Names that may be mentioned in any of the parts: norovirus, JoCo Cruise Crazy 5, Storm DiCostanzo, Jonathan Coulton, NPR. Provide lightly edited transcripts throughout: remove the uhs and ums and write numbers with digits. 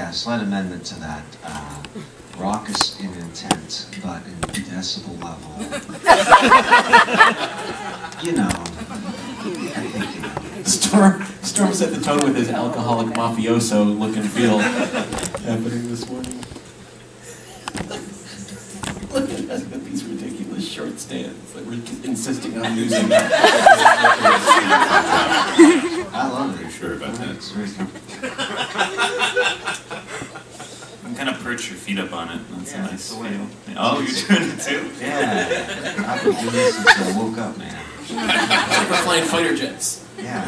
yeah, slight amendment to that. Raucous in intent, but in decibel level. You know, I think you know. Storm set the tone with his alcoholic mafioso look and feel. Happening this morning. Look at us with these ridiculous short stands that we're insisting on using. I love it. Are you sure about that? It's very comfortable. I'm gonna perch your feet up on it. That's yeah, a nice way. Yeah. Oh, you're doing it too? Yeah. I've been doing this since I woke up, man. We're flying fighter jets. Yeah.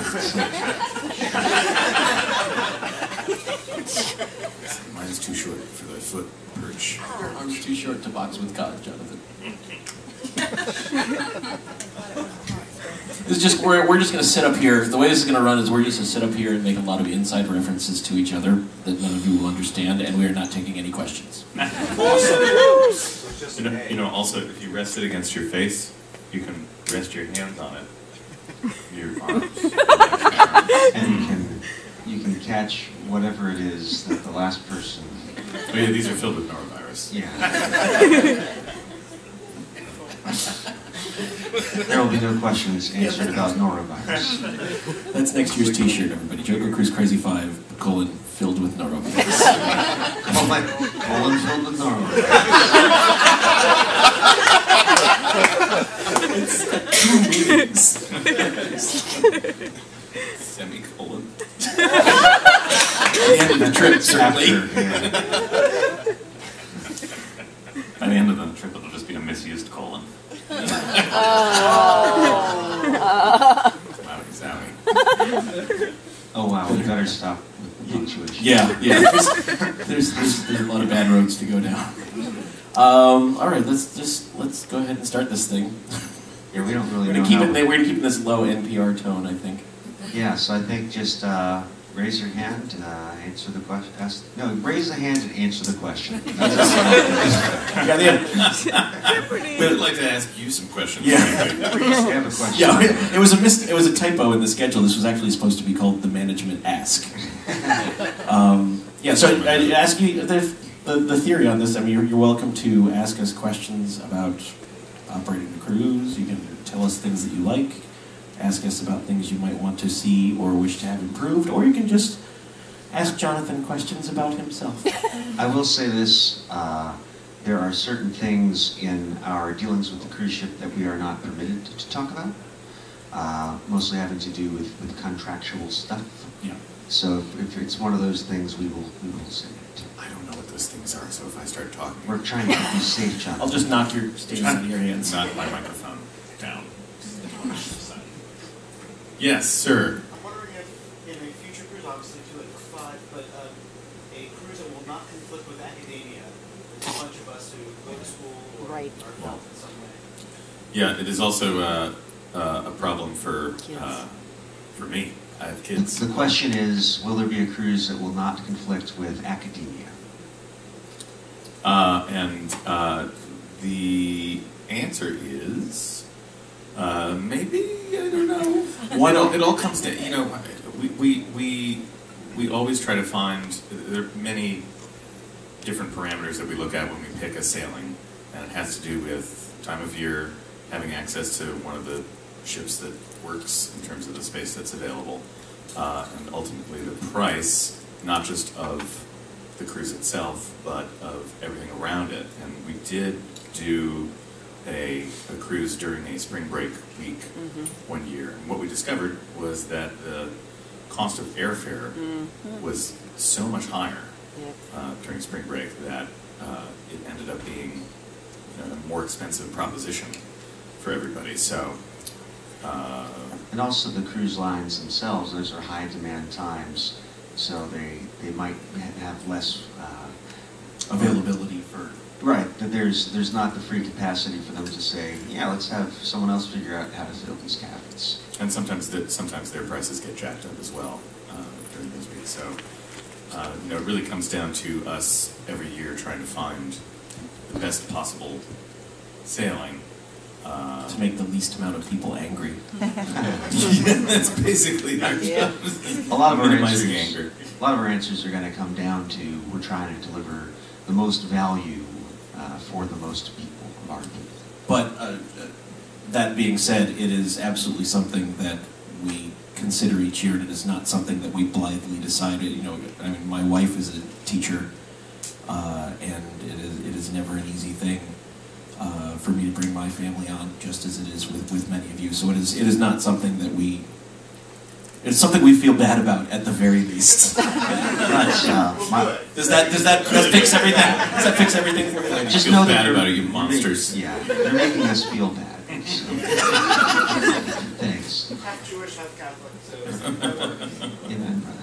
Mine's too short for thy foot, perch. Your arm's too short to box with God, Jonathan. This is just we're just gonna sit up here. The way this is gonna run is we're just gonna sit up here and make a lot of inside references to each other that none of you will understand, and we are not taking any questions. Also, you know, also if you rest it against your face, you can rest your hands on it. Your arms. And you can catch whatever it is that the last person. Oh yeah, these are filled with norovirus. Yeah. There will be no questions answered about norovirus. That's next year's t-shirt, everybody. JoCo Cruise Crazy 5, : filled with norovirus. colon filled with norovirus. It's 2 meetings. Semicolon. The end of the trip, certainly. By the end of the trip, it'll just be a misused colon. Oh wow, we better stop with punctuation. Yeah. There's a lot of bad roads to go down. Alright, let's go ahead and start this thing. Yeah, we don't really we're gonna keep in this low NPR tone, I think. Yeah, so I think just raise your hand and answer the question. Raise the hand and answer the question. We'd like to ask you some questions. Yeah, have a question. Yeah, it was a typo in the schedule. This was actually supposed to be called the management ask. Yeah, so I ask you the theory on this. I mean, you're welcome to ask us questions about operating the cruise. You can tell us things that you like. Ask us about things you might want to see or wish to have improved, or you can just ask Jonathan questions about himself. I will say this, there are certain things in our dealings with the cruise ship that we are not permitted to talk about, mostly having to do with contractual stuff. Yeah. So if it's one of those things, we will say it. I don't know what those things are, so if I start talking... We're trying to be safe, Jonathan. I'll just knock your stages out of your hands. Knock my microphone down. Yes, sir. I'm wondering if in a future cruise, obviously 2 and 5, but a cruise that will not conflict with academia. There's a bunch of us who go to school or are involved in some way. Yeah, it is also a problem for me. I have kids. The question is, will there be a cruise that will not conflict with academia? The answer is maybe. I don't know. It all comes to, you know, we always try to find, there are many different parameters that we look at when we pick a sailing, and it has to do with time of year, having access to one of the ships that works in terms of the space that's available, and ultimately the price, not just of the cruise itself, but of everything around it. And we did do a cruise during a spring break week one year. And what we discovered was that the cost of airfare was so much higher during spring break that it ended up being a more expensive proposition for everybody. So, and also the cruise lines themselves, those are high demand times, so they might have less availability for... Right, that there's not the free capacity for them to say, yeah, let's have someone else figure out how to fill these cabins. And sometimes their prices get jacked up as well during those weeks. So you know, it really comes down to us every year trying to find the best possible sailing to make the least amount of people angry. That's basically our job. A lot of our answers. Minimizing anger. lot of our answers are going to come down to we're trying to deliver the most value for the most people, of our people. But that being said, it is absolutely something that we consider each year, and it is not something that we blithely decided. You know, I mean, my wife is a teacher, and it is never an easy thing for me to bring my family on, just as it is with many of you. So it is not something that we. It's something we feel bad about, at the very least. Does that fix everything? Does that fix everything for you? Just know that about it, you monsters. Yeah, they're making us feel bad. So. Thanks. Half Jewish, half Catholic. So. Amen, brother.